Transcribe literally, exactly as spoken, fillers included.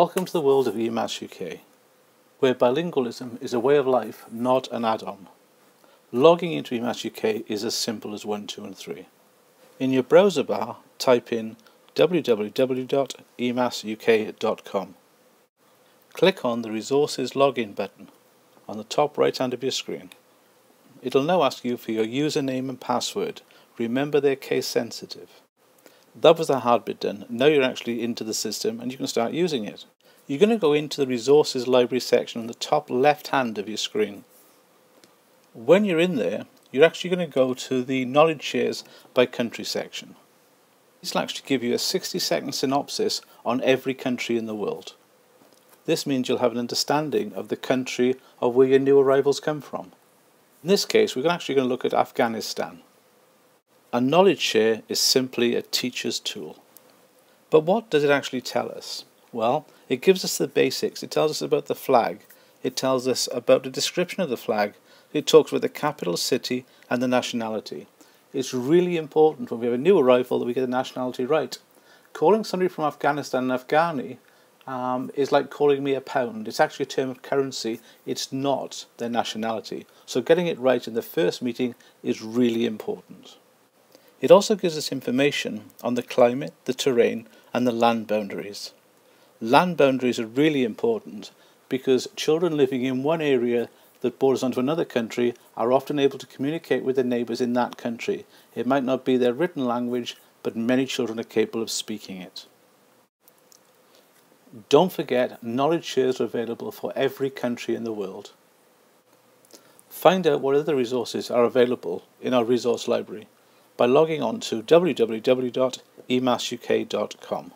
Welcome to the world of E M A S U K, where bilingualism is a way of life, not an add-on. Logging into E M A S U K is as simple as one, two and three. In your browser bar, type in w w w dot emas u k dot com. Click on the Resources Login button on the top right hand of your screen. It'll now ask you for your username and password. Remember, they're case sensitive. That was the hard bit done. Now you're actually into the system and you can start using it. You're going to go into the Resources Library section on the top left hand of your screen. When you're in there, you're actually going to go to the Knowledge Shares by Country section. This will actually give you a sixty second synopsis on every country in the world. This means you'll have an understanding of the country of where your new arrivals come from. In this case, we're actually going to look at Afghanistan. A knowledge share is simply a teacher's tool. But what does it actually tell us? Well, it gives us the basics. It tells us about the flag. It tells us about the description of the flag. It talks about the capital city and the nationality. It's really important when we have a new arrival that we get the nationality right. Calling somebody from Afghanistan an Afghani um, is like calling me a pound. It's actually a term of currency. It's not their nationality. So getting it right in the first meeting is really important. It also gives us information on the climate, the terrain and the land boundaries. Land boundaries are really important because children living in one area that borders onto another country are often able to communicate with their neighbours in that country. It might not be their written language, but many children are capable of speaking it. Don't forget, knowledge shares are available for every country in the world. Find out what other resources are available in our resource library by logging on to w w w dot emas u k dot com.